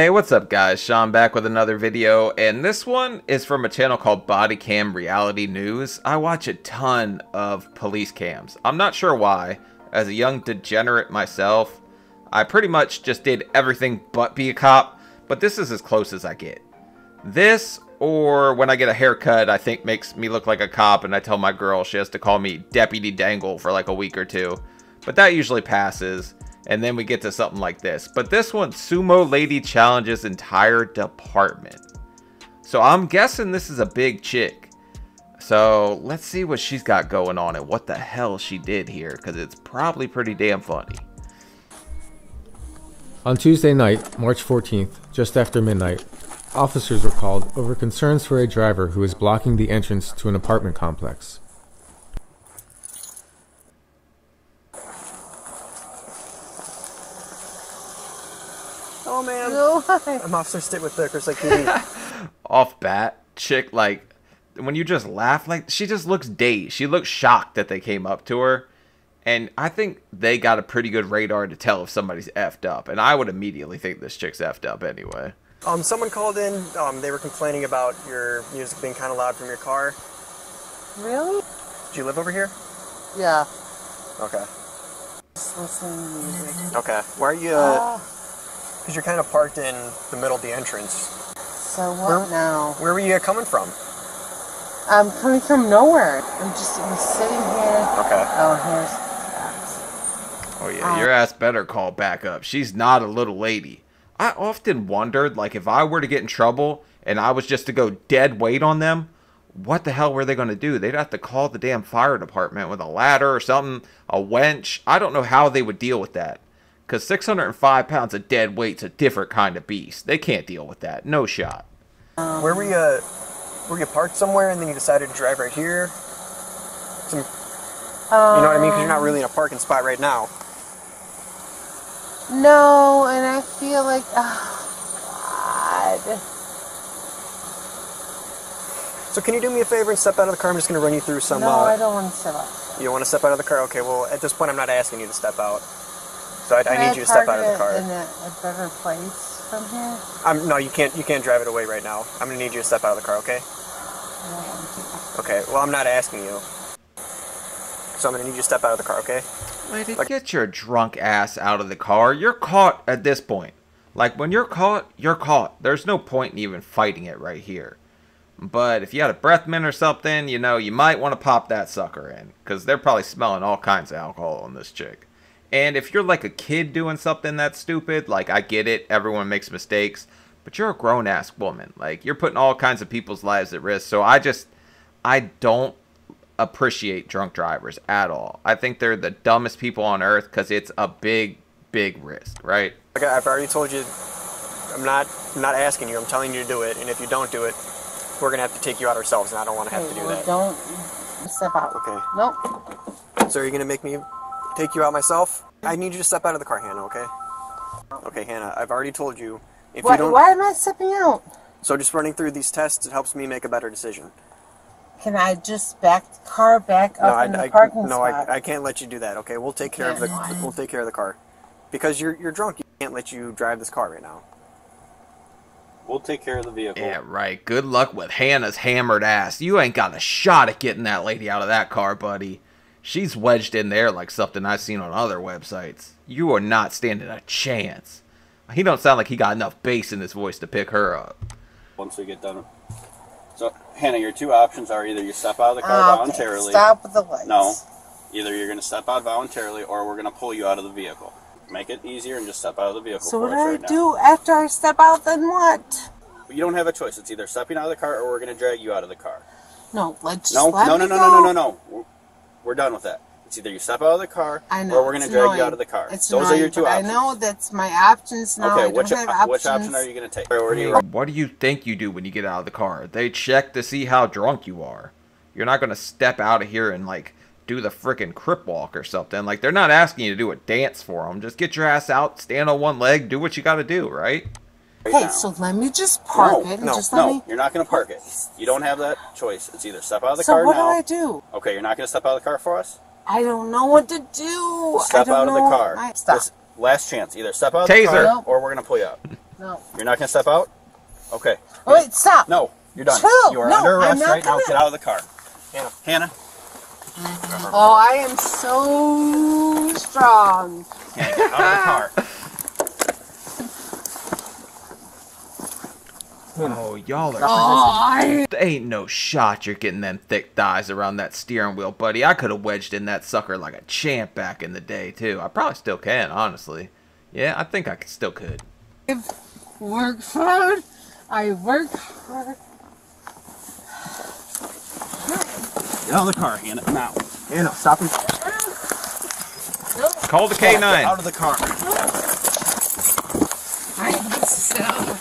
Hey, what's up guys, Sean back with another video, and this one is from a channel called Body Cam Reality News. I watch a ton of police cams. I'm not sure why. As a young degenerate myself, I pretty much just did everything but be a cop, but this is as close as I get. This, or when I get a haircut, I think makes me look like a cop, and I tell my girl she has to call me Deputy Dangle for like a week or two, but that usually passes. And then we get to something like this. But this one, sumo lady challenges entire department. So I'm guessing this is a big chick. So let's see what she's got going on and what the hell she did here, because it's probably pretty damn funny. On Tuesday night, March 14th, just after midnight, officers were called over concerns for a driver who was blocking the entrance to an apartment complex. Oh, man. No, I'm Officer Stick with Chris Lake TV. Off bat, chick, like, when you just laugh, like, she just looks dazed. She looks shocked that they came up to her. And I think they got a pretty good radar to tell if somebody's effed up. And I would immediately think this chick's effed up anyway. Someone called in. They were complaining about your music being kind of loud from your car. Really? Do you live over here? Yeah. Okay. Just listening to music. Okay. Why are you, because you're kind of parked in the middle of the entrance. So now? Where were you coming from? I'm coming from nowhere. I'm just sitting here. Okay. Oh, here's the facts. Oh, yeah. Your ass better call back up. She's not a little lady. I often wondered, like, if I were to get in trouble and I was just to go dead weight on them, what the hell were they going to do? They'd have to call the damn fire department with a ladder or something, a wench. I don't know how they would deal with that. Because 605 pounds of dead weight's a different kind of beast. They can't deal with that. No shot. Where were you parked somewhere and then you decided to drive right here? You know what I mean? Because you're not really in a parking spot right now. No, and I feel like... Oh, God. So can you do me a favor and step out of the car? I'm just going to run you through some... No, I don't want to step out. You don't want to step out of the car? Okay, well, at this point, I'm not asking you to step out. So I need you to step out of the car. In a better place from here? No, you can't drive it away right now. I'm going to need you to step out of the car, okay? Okay, well, I'm not asking you. So I'm going to need you to step out of the car, okay? Lady, like, get your drunk ass out of the car. You're caught at this point. Like, when you're caught, you're caught. There's no point in even fighting it right here. But if you had a breath mint or something, you know, you might want to pop that sucker in. Because they're probably smelling all kinds of alcohol on this chick. And if you're like a kid doing something that's stupid, like, I get it, everyone makes mistakes, but you're a grown-ass woman. Like, you're putting all kinds of people's lives at risk, so I don't appreciate drunk drivers at all. I think they're the dumbest people on earth because it's a big, big risk, right? Okay, I've already told you, I'm not asking you, I'm telling you to do it, and if you don't do it, we're going to have to take you out ourselves, and I don't want to have to do that. Don't step out. Okay. Nope. So are you going to make me... take you out myself? I need you to step out of the car, Hannah, okay? Okay, Hannah, I've already told you. If you don't... Why am I stepping out? So just running through these tests, it helps me make a better decision. Can I just back the car back up in the parking spot? No, I can't let you do that, okay? We'll take care of the car. Because you're drunk, you can't let you drive this car right now. We'll take care of the vehicle. Yeah, right. Good luck with Hannah's hammered ass. You ain't got a shot at getting that lady out of that car, buddy. She's wedged in there like something I've seen on other websites. You are not standing a chance. He don't sound like he got enough bass in his voice to pick her up. Once we get done. So, Hannah, your two options are either you step out of the car voluntarily. Stop with the lights. No. Either you're going to step out voluntarily or we're going to pull you out of the vehicle. Make it easier and just step out of the vehicle. So what do I do after I step out, then what? You don't have a choice. It's either stepping out of the car or we're going to drag you out of the car. No, let's just let me go. No. We're done with that. It's either you step out of the car, or we're going to drag you out of the car. Those are your two options. I know that's my options now. Okay, which option are you going to take? What do you think you do when you get out of the car? They check to see how drunk you are. You're not going to step out of here and, like, do the frickin' crip walk or something. Like, they're not asking you to do a dance for them. Just get your ass out, stand on one leg, do what you got to do, right? Okay, so let me just park it. No, you're not going to park it. You don't have that choice. It's either step out of the car now. So what do I do? Okay, you're not going to step out of the car for us? I don't know what to do. Step out of the car. Stop. Last chance. Either step out of the car or we're going to pull you out. No. You're not gonna step out? Okay. Oh, wait, stop. No, you're done. Chill. You are under arrest right now. Get out of the car. Hannah. Hannah. Oh, I am so strong. Hannah, get out of the car. Oh, y'all are ain't no shot you're getting them thick thighs around that steering wheel, buddy. I could have wedged in that sucker like a champ back in the day, too. I probably still can, honestly. Yeah, I think I still could. I work hard. I work hard. Get out of the car, Hannah. Now. Hannah, stop him. Nope. Call the K9. Get out of the car. I am so...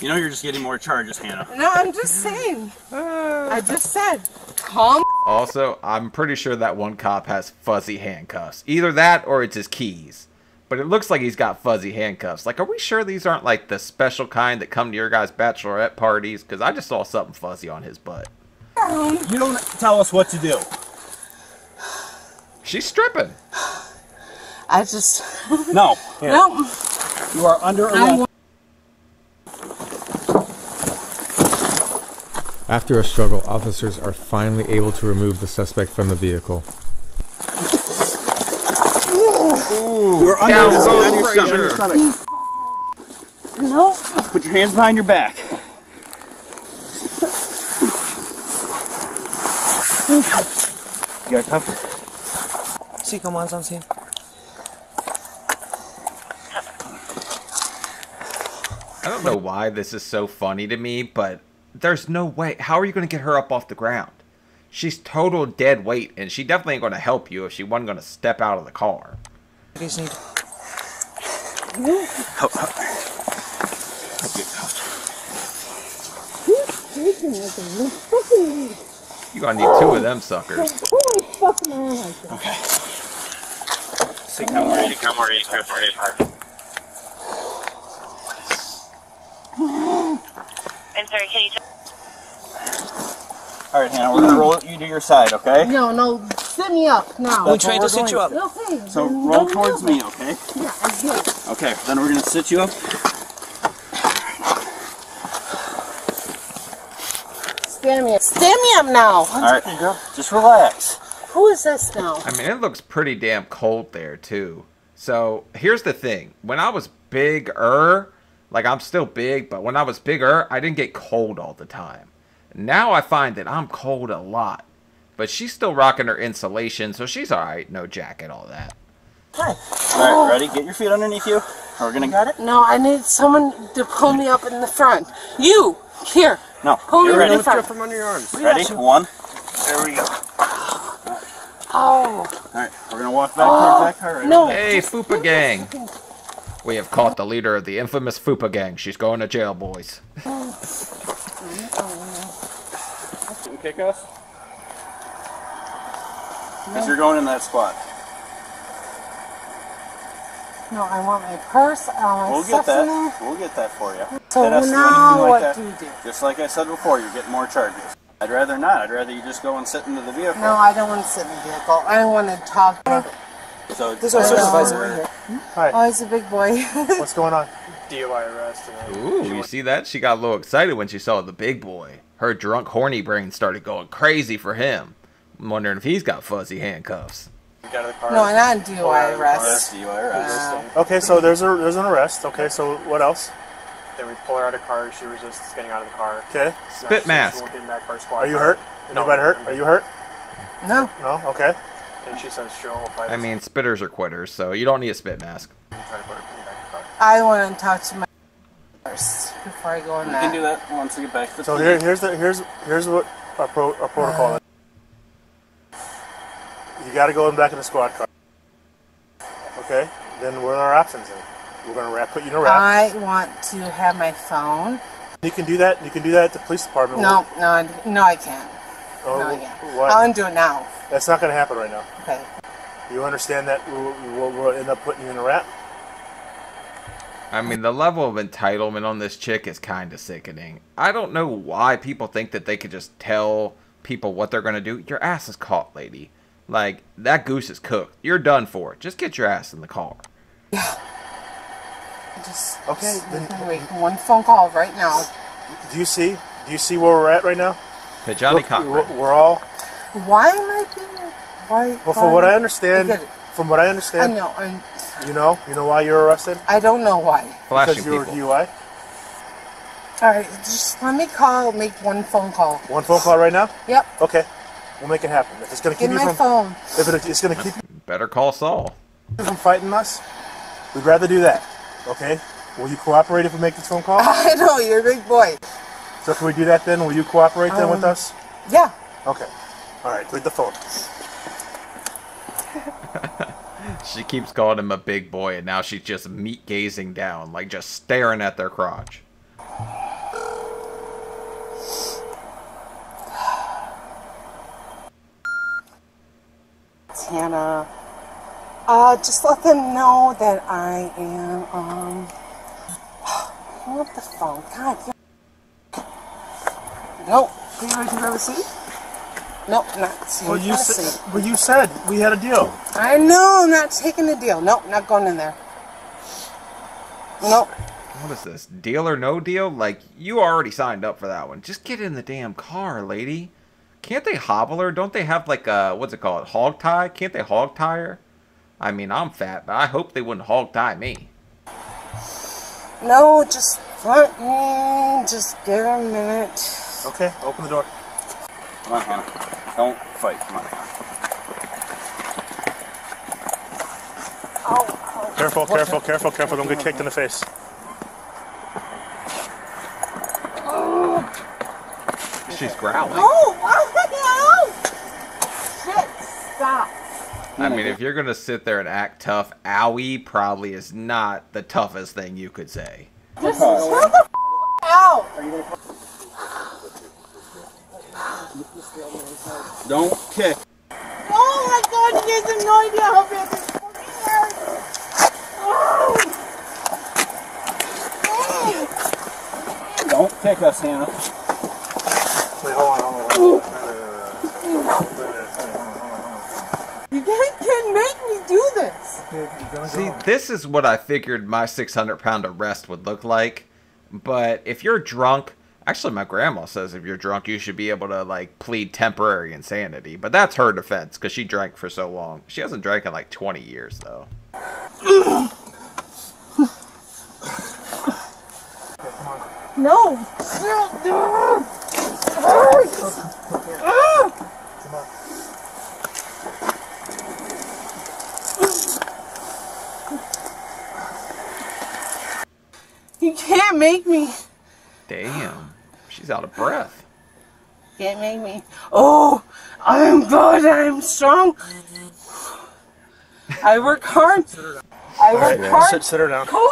You know you're just getting more charges, Hannah. No, I'm just saying. I just said, calm. Also, I'm pretty sure that one cop has fuzzy handcuffs. Either that or it's his keys. But it looks like he's got fuzzy handcuffs. Like, are we sure these aren't like the special kind that come to your guys' bachelorette parties? Because I just saw something fuzzy on his butt. You don't tell us what to do. She's stripping. I just... No. Hannah. No. You are under arrest. After a struggle, officers are finally able to remove the suspect from the vehicle. Ooh, we're under your stomach. No. Put your hands behind your back. You got cover. See, come on, something. I don't know why this is so funny to me, but there's no way. How are you going to get her up off the ground? She's total dead weight, and she definitely ain't going to help you if she wasn't going to step out of the car. You're going to need two of them suckers. Okay. See, come ready, come ready, come ready. Sorry, can you Alright, Hannah, we're going to roll you to your side, okay? No, no, sit me up now. We tried to sit you up. Okay. So roll towards me, okay? Yeah, I do it. Okay, then we're going to sit you up. Stand me up. Stand me up now. Alright, girl, just relax. Who is this now? I mean, it looks pretty damn cold there, too. So, here's the thing. When I was bigger... Like, I'm still big, but when I was bigger, I didn't get cold all the time. Now I find that I'm cold a lot. But she's still rocking her insulation, so she's alright. No jacket, all that. Hi. Alright, ready? Get your feet underneath you. We're gonna... Got it? No, I need someone to pull me up in the front. You! Here! No, pull me in the front. From under your arms. Ready? One. There we go. Oh. Alright, we're gonna walk back here. Right? No. Hey, Fupa Gang. We have caught the leader of the infamous Fupa Gang. She's going to jail, boys. Can you kick us? Because you're going in that spot. No, I want my purse. We'll get that. We'll get that for you. So now what do you do? Just like I said before, you're getting more charges. I'd rather not. I'd rather you just go and sit into the vehicle. No, I don't want to sit in the vehicle. I want to talk to you. So this is our supervisor right here. Hi. Oh, he's a big boy. What's going on? DUI arrest. Ooh, you see that? She got a little excited when she saw the big boy. Her drunk, horny brain started going crazy for him. I'm wondering if he's got fuzzy handcuffs. No, not DUI arrest. DUI arrest. Okay, so there's an arrest. Okay, so what else? Then we pull her out of the car. She resists getting out of the car. Okay. Spit mask. Are you hurt? Nobody hurt? Are you hurt? No. No? Okay. And she says she'll I mean, spitters are quitters, so you don't need a spit mask. I want to touch my first before I go in there. You can do that once we get back to the So here's what our protocol is. You got to go in back in the squad car. Okay? Then what are our options then? We're going to put you in a wrap. I want to have my phone. You can do that. You can do that at the police department. No, no, I can't. Oh, no, I can't. What? I'll do it now. That's not going to happen right now. Okay. You understand that we'll end up putting you in a wrap? I mean, the level of entitlement on this chick is kind of sickening. I don't know why people think that they could just tell people what they're going to do, your ass is caught, lady. Like, that goose is cooked. You're done for. Just get your ass in the car. Yeah. Wait, one phone call right now. Do you see where we're at right now? The Johnny Cochran. We're all... Why am I doing it? Why? Well, from what I understand... From what I understand... I know, I'm... You know why you're arrested? I don't know why. Because you were DUI? Alright, just let me make one phone call. One phone call right now? Yep. Okay. We'll make it happen. If it's going to keep you from... If it's going to keep you... Better call Saul. ...from fighting us, we'd rather do that. Okay? Will you cooperate if we make this phone call? I know, you're a big boy. So can we do that then? Will you cooperate then with us? Yeah. Okay. Alright, read the phone. She keeps calling him a big boy, and now she's just meat-gazing down, like just staring at their crotch. Hannah, just let them know that I am, hang up the phone, God, nope, you ever see? Nope, not see. Well, you said we had a deal. I know, I'm not taking the deal, nope, not going in there, nope. What is this, deal or no deal? Like, you already signed up for that one, just get in the damn car, lady. Can't they hobble her? Don't they have like a, what's it called, hog tie? Can't they hog tie her? I mean, I'm fat, but I hope they wouldn't hog tie me. No, just let me just give her a minute. Okay, open the door. Come on, Hannah. Don't fight. Come on, Hannah. Oh, careful, careful, careful, careful. Don't get kicked in the face. She's growling. Oh, what the hell? Shit, stop. I mean, if you're going to sit there and act tough, owie probably is not the toughest thing you could say. Just chill the f*** out. Don't kick. Oh my God, you guys have no idea how bad this fucking hurts. Oh. Hey. Don't kick us, Hannah. You guys can't make me do this. See, this is what I figured my 600-pound arrest would look like. But if you're drunk, actually, my grandma says if you're drunk, you should be able to like plead temporary insanity. But that's her defense because she drank for so long. She hasn't drank in like 20 years though. No. You can't make me. Damn, she's out of breath. Can't make me. Oh, I'm good. I'm strong. I work hard. I work hard. Sit her down. Cool.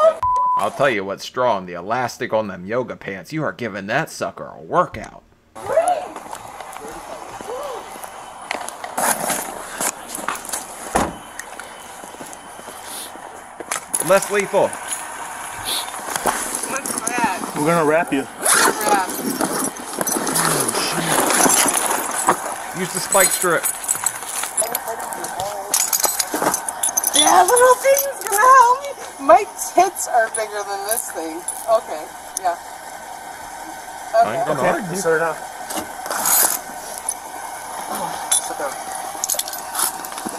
I'll tell you what's strong. The elastic on them yoga pants. You are giving that sucker a workout. Less lethal. What's that? We're gonna wrap you. Wrap. Oh, shit. Use the spike strip. Yeah, little thing is gonna help me. My tits are bigger than this thing. Okay, yeah. Okay. Okay. Set it up. Sit down.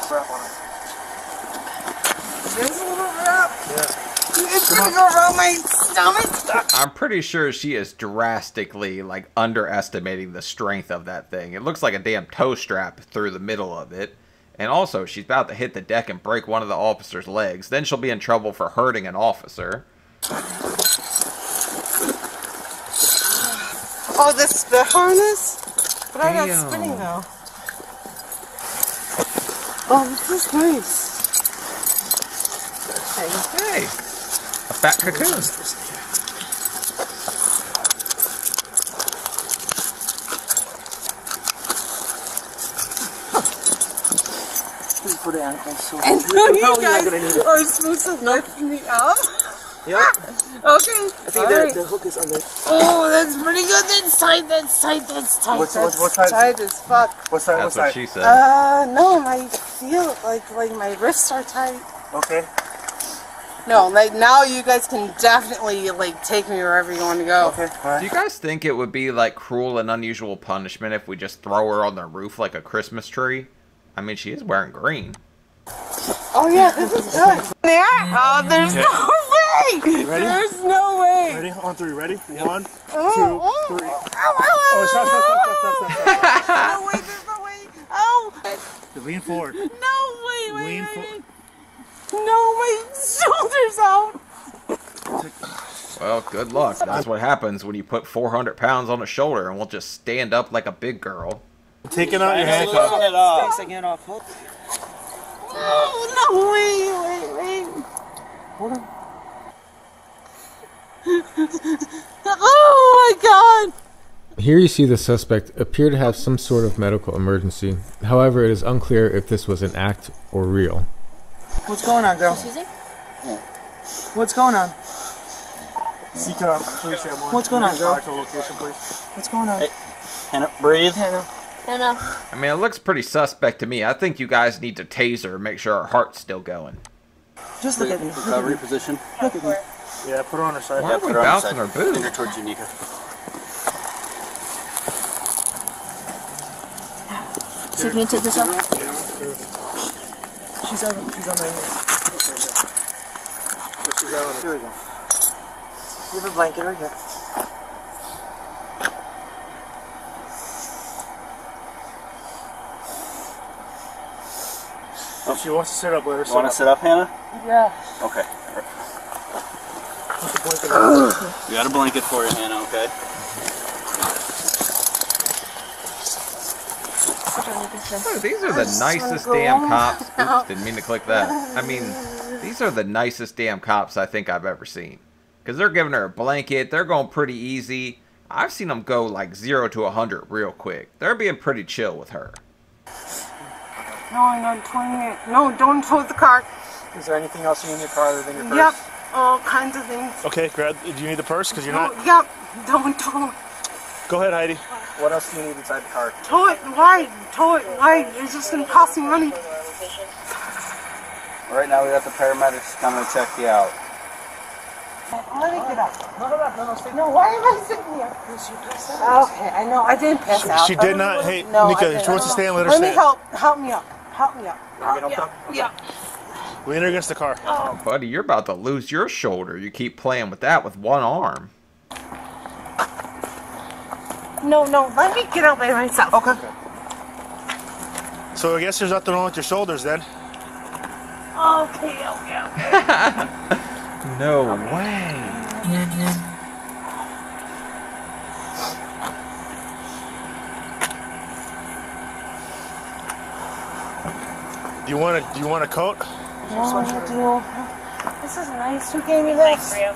Wrap on it. There's a little wrap. Yeah. It's gonna go around my stomach. I'm pretty sure she is drastically like underestimating the strength of that thing. It looks like a damn toe strap through the middle of it. And also, she's about to hit the deck and break one of the officer's legs. Then she'll be in trouble for hurting an officer. Oh, this the harness? But damn. I got spinning though. Oh, this is nice. Hey, a fat cocoon. And so you guys are supposed to knock me up? Yep. I think the hook is on there. Oh, that's pretty good. That's tight. That's tight. That's tight. What side? Tight as fuck. What side? That's what she said. No, I feel like my wrists are tight. Okay. No, like now you guys can definitely like take me wherever you want to go. Okay. Right. Do you guys think it would be like cruel and unusual punishment if we just throw her on the roof like a Christmas tree? I mean, she is wearing green. Oh yeah, this is good. Yeah. Oh, there's no way. Ready? There's no way. Ready? On three. Ready? 1, 2, 3. Oh, stop. No way. There's no way. Oh. Lean forward. No way. Lean forward. No, my shoulder's out! Well, good luck. That's what happens when you put 400 pounds on a shoulder and we'll just stand up like a big girl. Taking out your handcuffs. Taking it off. Taking it off. No, wait. Hold on. Oh my god! Here you see the suspect appear to have some sort of medical emergency. However, it is unclear if this was an act or real. What's going on, girl? Excuse me? What's going on? Seek her out. What's going on, girl? Location, please. What's going on? Hey, Hannah, breathe. Hannah. I mean, it looks pretty suspect to me. I think you guys need to tase her and make sure her heart's still going. Just look at me. Recovery position. Look at me. Yeah, put her on her side. Why are we bouncing her boob? Finger towards Unika. So can you take this off? She's on my hand. Here we go. You have a blanket right here. Oh, she wants to sit up with her. You want to sit up, Hannah? Yeah. Okay. We got a blanket for you, Hannah, okay? Oh, these are the nicest damn cops. Oops, didn't mean to click that. I mean, these are the nicest damn cops I think I've ever seen. Because they're giving her a blanket. They're going pretty easy. I've seen them go like 0 to 100 real quick. They're being pretty chill with her. No, I'm not towing it. No, don't tow the car. Is there anything else you need in your car other than your purse? Yep, all kinds of things. Okay, grab. Do you need the purse? Because you're not... Yep, don't tow it. Go ahead, Heidi. What else do you need inside the car? Tow it wide. Tow it wide. It's just going to cost me money. Right now we got the paramedics coming to check you out. Let me get up. No, why am I sitting here? Because you passed out. Okay, I know. I didn't pass out. She did not. Hey, no, Nika, she wants to stand. Let her stand. Let me help. Help me up. Help me up. Yeah. Lean her against the car. Oh, buddy, you're about to lose your shoulder. You keep playing with that with one arm. No, let me get out by myself. Okay. So I guess there's nothing wrong with your shoulders then. Okay. No way. Do you want a coat? No, I do. This is nice. Who gave me this? You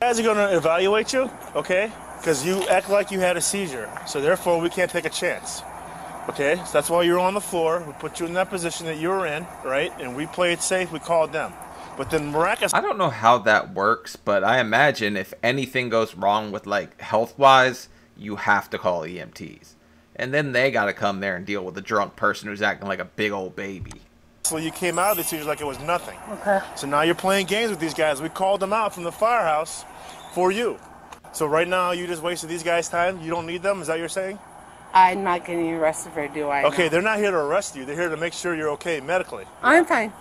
guys are gonna evaluate you, okay? Because you act like you had a seizure, so therefore we can't take a chance. Okay, so that's why you're on the floor. We put you in that position that you were in, right? And we played safe. We called them. But then miraculously, I don't know how that works, but I imagine if anything goes wrong with like health-wise, you have to call EMTs, and then they got to come there and deal with a drunk person who's acting like a big old baby. So you came out of the seizure like it was nothing. Okay. So now you're playing games with these guys. We called them out from the firehouse for you. So right now, you just wasted these guys' time? You don't need them? Is that what you're saying? I'm not getting arrested for it, do I? Okay, no. They're not here to arrest you. They're here to make sure you're okay medically. I'm fine.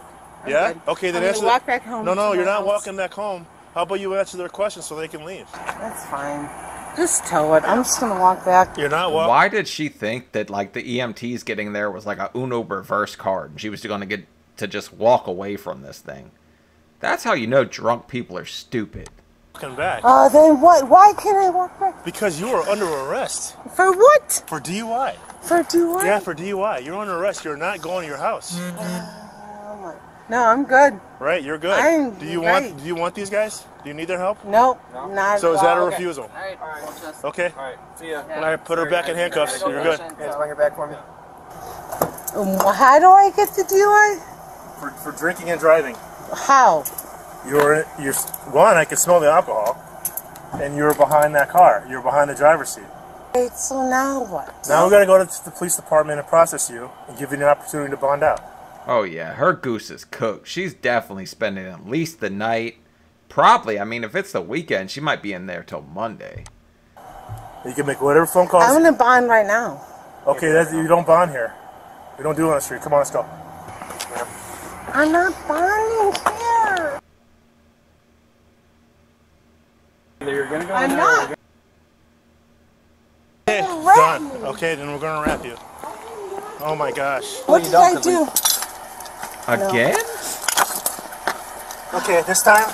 Yeah? I'm okay, then I'm answer... walk back home. No, you're not walking back home. How about you answer their questions so they can leave? That's fine. Just tow it. I'm just going to walk back. You're not walking. Why did she think that, like, the EMTs getting there was like a Uno reverse card, and she was going to get to just walk away from this thing? That's how you know drunk people are stupid. Back. Then what? Why can't I walk back? Because you are under arrest. For what? For DUI. For DUI? Yeah, for DUI. You're under arrest. You're not going to your house. No, I'm good. Right, you're good. Do you want these guys? Do you need their help? No. Not so is that a refusal? Okay. All right. Okay. All right. See ya. Yeah. All right, put her back in handcuffs. You're good. Hands behind your back for me. How do I get the DUI? For drinking and driving. How? you were, one, I could smell the alcohol, and you were behind that car. You were behind the driver's seat. Wait, so now what? Now we gotta go to the police department and process you and give you an opportunity to bond out. Oh yeah, her goose is cooked. She's definitely spending at least the night. Probably, I mean, if it's the weekend, she might be in there till Monday. You can make whatever phone calls. I'm gonna bond right now. Okay, that's, you don't bond here. We don't do it on the street. Come on, let's go. I'm not bonding here. You're gonna go. I'm not. Okay, done. Okay, then we're gonna wrap you. Oh my gosh. What did I do? Again? No. Okay, this time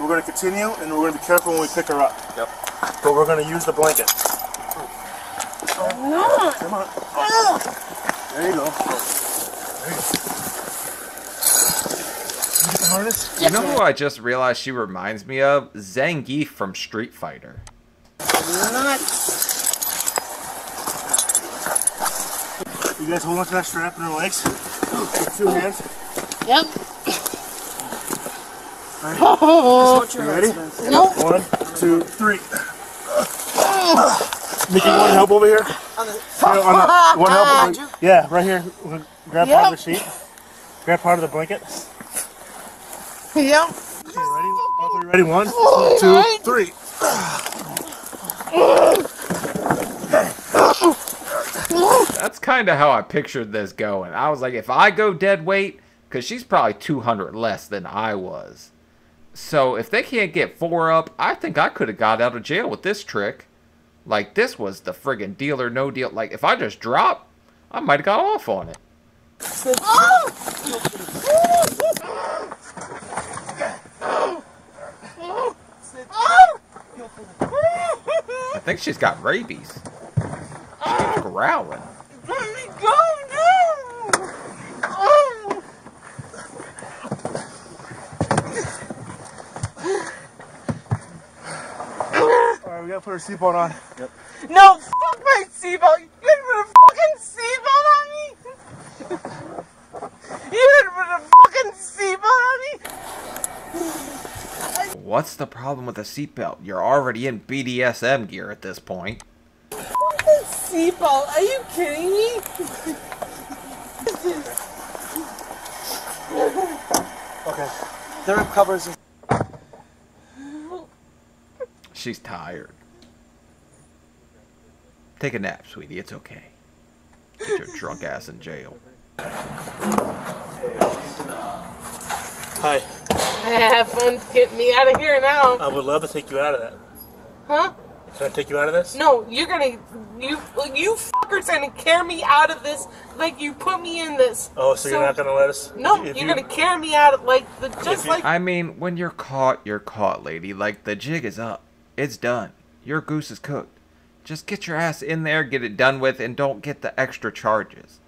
we're gonna continue, and we're gonna be careful when we pick her up. Yep. But we're gonna use the blanket. No. Come on. There you go. There you go. Yes. You know who I just realized she reminds me of? Zangief from Street Fighter. You guys hold on to that strap in her legs with two hands. Yep. Alright. Oh. You ready? Nope. 1, 2, 3. Mickey, one help over here? One help over here. Yeah, right here. Grab part of the sheet. Grab part of the blanket. Yep. Okay, ready? All three ready? 1, 2, 3. That's kind of how I pictured this going. I was like, if I go dead weight, because she's probably 200 less than I was. So if they can't get 4 up, I think I could have got out of jail with this trick. Like, this was the friggin' deal or no deal. Like, if I just drop, I might have got off on it. I think she's got rabies. She's growling. Alright, we gotta put her seatbelt on. Yep. No, fuck my seatbelt! You didn't put a fucking seatbelt on me! You didn't put a fucking seatbelt on me! What's the problem with a seatbelt? You're already in BDSM gear at this point. What is seatbelt? Are you kidding me? Okay. The rib covers. She's tired. Take a nap, sweetie. It's okay. Get your drunk ass in jail. Hi. I have fun getting me out of here now. I would love to take you out of that. Huh? Can I take you out of this? No, you're gonna... You fuckers are gonna carry me out of this like you put me in this. Oh, so you're not gonna let us... No, you're gonna carry me out of like... I mean, when you're caught, lady. Like, the jig is up. It's done. Your goose is cooked. Just get your ass in there, get it done with, and don't get the extra charges.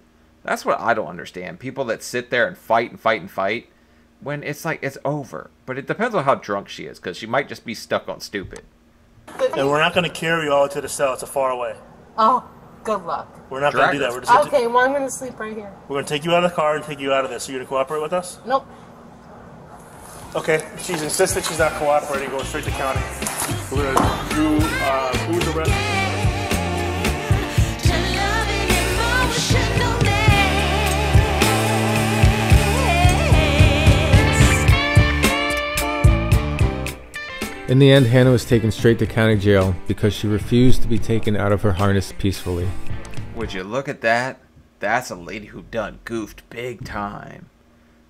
That's what I don't understand. People that sit there and fight and fight and fight. When it's like, it's over. But it depends on how drunk she is, because she might just be stuck on stupid. And we're not going to carry you all to the cell. It's a far away. Oh, good luck. We're not going to do that. We're just okay, well, I'm going to sleep right here. We're going to take you out of the car and take you out of this. Are you going to cooperate with us? Nope. Okay, she's insisted she's not cooperating. Going straight to county. We're going to do who's the rest. In the end, Hannah was taken straight to county jail because she refused to be taken out of her harness peacefully. Would you look at that? That's a lady who done goofed big time.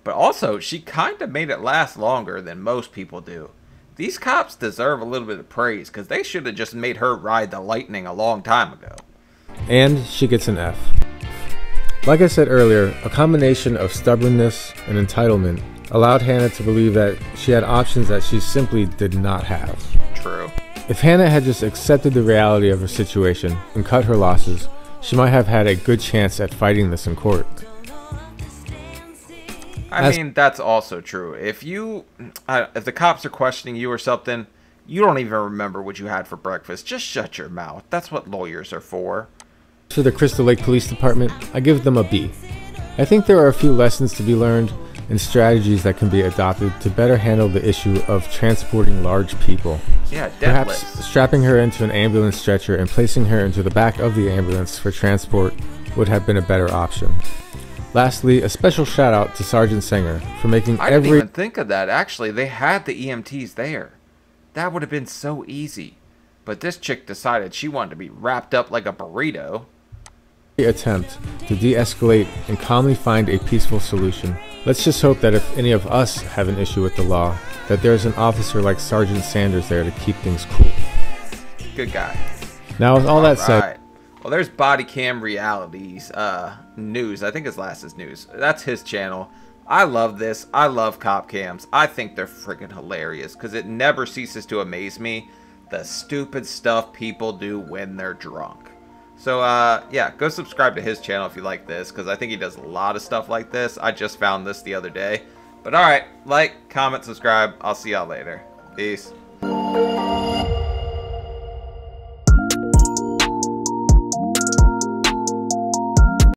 But also, she kinda made it last longer than most people do. These cops deserve a little bit of praise because they should have just made her ride the lightning a long time ago. And she gets an F. Like I said earlier, a combination of stubbornness and entitlement allowed Hannah to believe that she had options that she simply did not have. True. If Hannah had just accepted the reality of her situation and cut her losses, she might have had a good chance at fighting this in court. I mean, that's also true. If you, if the cops are questioning you or something, you don't even remember what you had for breakfast. Just shut your mouth. That's what lawyers are for. To the Crystal Lake Police Department, I give them a B. I think there are a few lessons to be learned, and strategies that can be adopted to better handle the issue of transporting large people. Yeah, perhaps strapping her into an ambulance stretcher and placing her into the back of the ambulance for transport would have been a better option. Lastly, a special shout out to Sergeant Singer for making I didn't even think of that. Actually, they had the EMTs there. That would have been so easy. But this chick decided she wanted to be wrapped up like a burrito. The attempt to de-escalate and calmly find a peaceful solution. Let's just hope that if any of us have an issue with the law, that there's an officer like Sergeant Sanders there to keep things cool. Good guy. Now with all that said, well, there's Body Cam Realities News. I think his last is News. That's his channel. I love this. I love cop cams. I think they're freaking hilarious because it never ceases to amaze me the stupid stuff people do when they're drunk. So, yeah, go subscribe to his channel if you like this, because I think he does a lot of stuff like this. I just found this the other day. But, all right, like, comment, subscribe. I'll see y'all later. Peace.